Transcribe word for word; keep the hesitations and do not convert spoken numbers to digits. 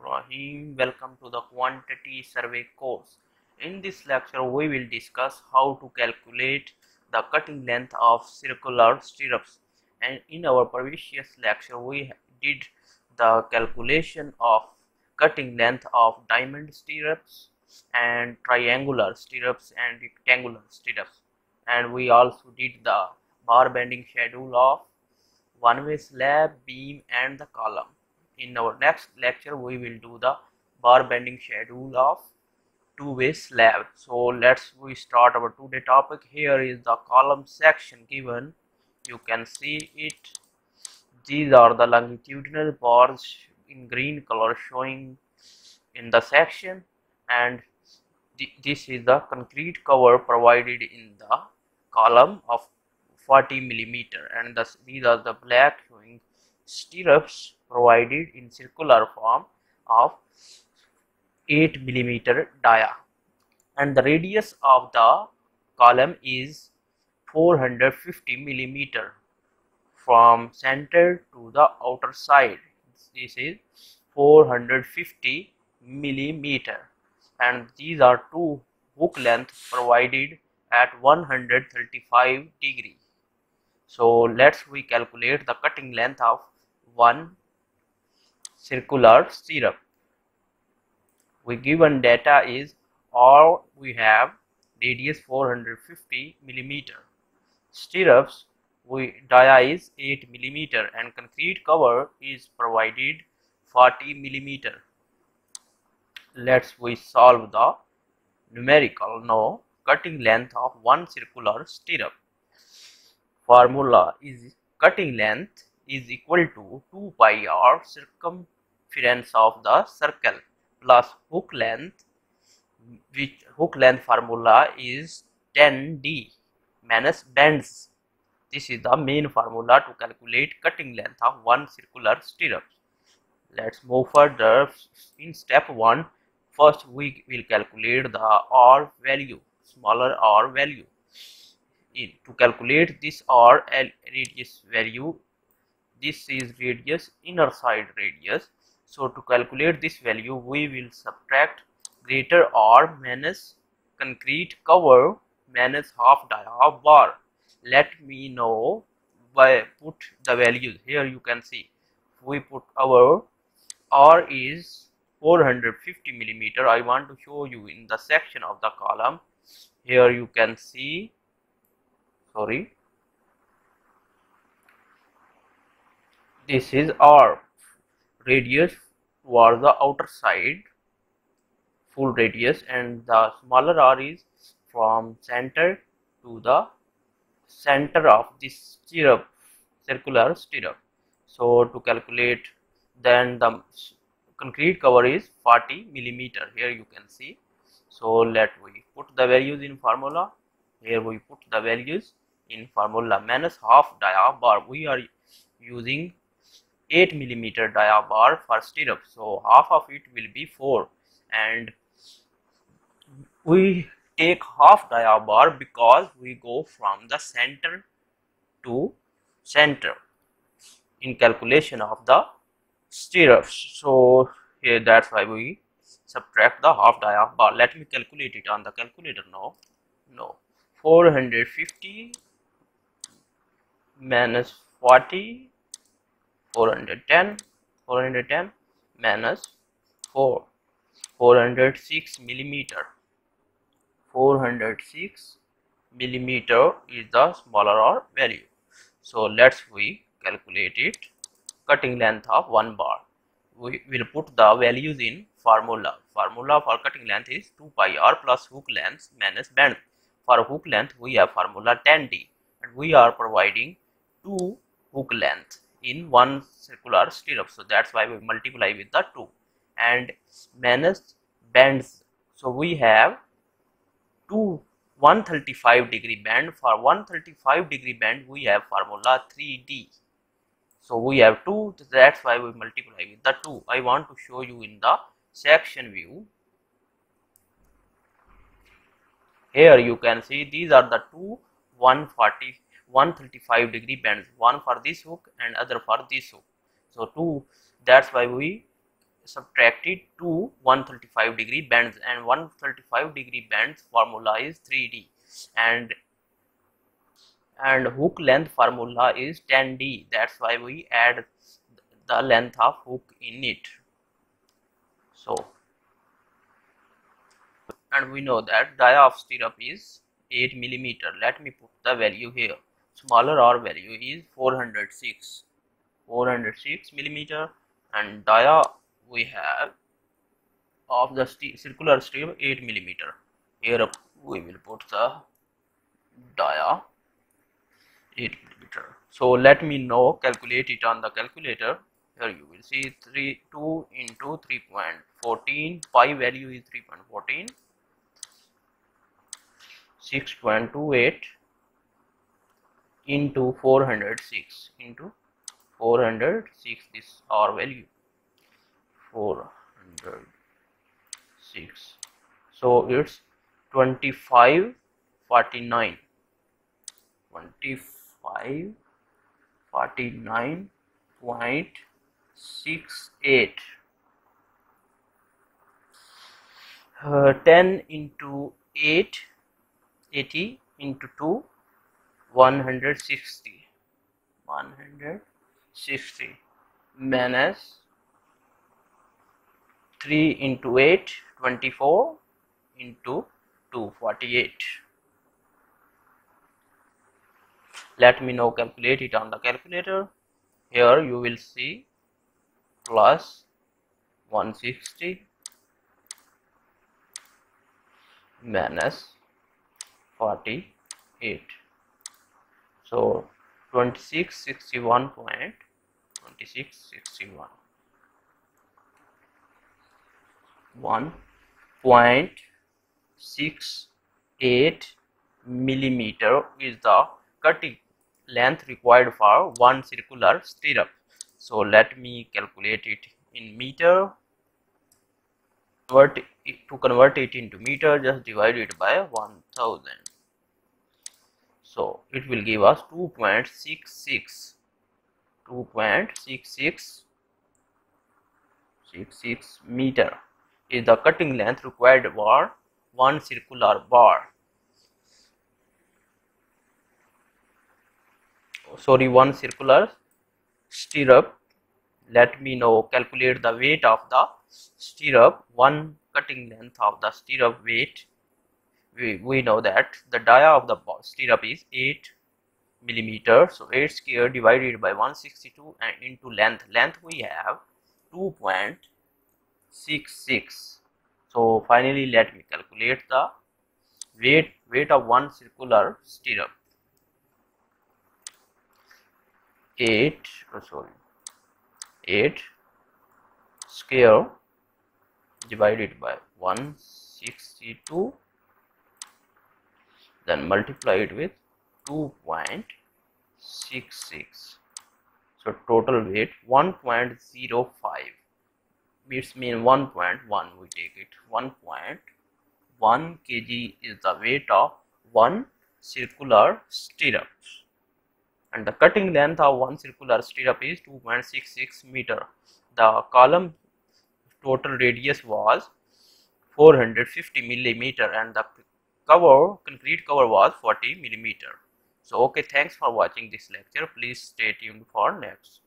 Rahim. Welcome to the Quantity Survey course. In this lecture, we will discuss how to calculate the cutting length of circular stirrups. And in our previous lecture, we did the calculation of cutting length of diamond stirrups and triangular stirrups and rectangular stirrups. And we also did the bar bending schedule of one-way slab, beam and the column. In our next lecture, we will do the bar bending schedule of two-way slab. So let's we start our today topic. Here is the column section given. You can see it. These are the longitudinal bars in green color showing in the section, and th this is the concrete cover provided in the column of forty millimeter, and thus these are the black showing stirrups provided in circular form of eight millimeter dia, and the radius of the column is four hundred fifty millimeter from center to the outer side. This is four hundred fifty millimeter, and these are two hook lengths provided at one hundred thirty-five degree. So let's we calculate the cutting length of one circular stirrup. We given data is, or we have radius four hundred fifty millimeter, stirrups we dia is eight millimeter, and concrete cover is provided forty millimeter. Let's we solve the numerical now. Cutting length of one circular stirrup. Formula is cutting length is equal to two pi r circumference of the circle plus hook length, which hook length formula is ten d minus bends. This is the main formula to calculate cutting length of one circular stirrup. Let's move further. In step one, first we will calculate the R value, smaller R value. In, to calculate this R radius value, this is radius, inner side radius. So to calculate this value, we will subtract greater R minus concrete cover minus half dia bar. Let me know by put the values. Here you can see we put our R is four hundred fifty millimeter. I want to show you in the section of the column. Here you can see, sorry, this is R, radius towards the outer side, full radius, and the smaller R is from center to the center of this stirrup, circular stirrup. So to calculate, then the concrete cover is forty millimeter. Here you can see. So let we put the values in formula. Here we put the values in formula. Minus half dia bar. We are using eight millimeter dia bar for stirrup, so half of it will be four, and we take half dia bar because we go from the center to center in calculation of the stirrups. So here, that's why we subtract the half dia bar. Let me calculate it on the calculator now. No, four hundred fifty minus forty, four hundred ten, four hundred ten minus four, four hundred six millimeter. four hundred six millimeter is the smaller R value. So let's we calculate it. Cutting length of one bar. We will put the values in formula. Formula for cutting length is two pi r plus hook length minus bend. For hook length, we have formula ten d, and we are providing two hook length in one circular stirrup, so that's why we multiply with the two, and minus bends. So we have two one hundred thirty-five degree bend. For one hundred thirty-five degree bend, we have formula three d. So we have two, that's why we multiply with the two. I want to show you in the section view. Here you can see these are the two one hundred thirty-five degree bends, one for this hook and other for this hook. So two, that's why we subtracted to one thirty-five degree bends, and one thirty-five degree bends formula is three D, and and hook length formula is ten D. That's why we add the length of hook in it. So, and we know that dia of stirrup is eight millimeter. Let me put the value here. Smaller R value is four hundred six millimeter, and dia we have of the circular stirrup eight millimeter. Here we will put the dia eight millimeter. So let me now calculate it on the calculator. Here you will see thirty-two into three point one four, pi value is three point one four, six point two eight into four hundred six into four hundred six, this R value four hundred six, so it's twenty-five forty-nine, twenty-five forty-nine point six eight. uh, ten into eight, eighty into two, one hundred sixty, one hundred sixty minus three into eight, twenty-four into two, forty-eight. Let me now calculate it on the calculator. Here you will see plus one hundred sixty minus forty-eight. So twenty-six sixty-one point two six six one. one point six eight millimeter is the cutting length required for one circular stirrup. So let me calculate it in meter. Convert it, to convert it into meter, just divide it by one thousand. So it will give us two point six six meter is the cutting length required for one circular bar. Sorry, one circular stirrup. Let me now calculate the weight of the stirrup. One cutting length of the stirrup weight. We, we know that the dia of the stirrup is eight millimeter. So eight square divided by one hundred sixty-two and into length. Length we have two point six six. So finally, let me calculate the weight weight of one circular stirrup. eight oh sorry eight square divided by one hundred sixty-two, then multiply it with two point six six, so total weight one point zero five, which means one point one, we take it one point one kilograms is the weight of one circular stirrup. And the cutting length of one circular stirrup is two point six six meter. The column total radius was four hundred fifty millimeter, and the cover, concrete cover, was forty millimeter. So okay, thanks for watching this lecture. Please stay tuned for next.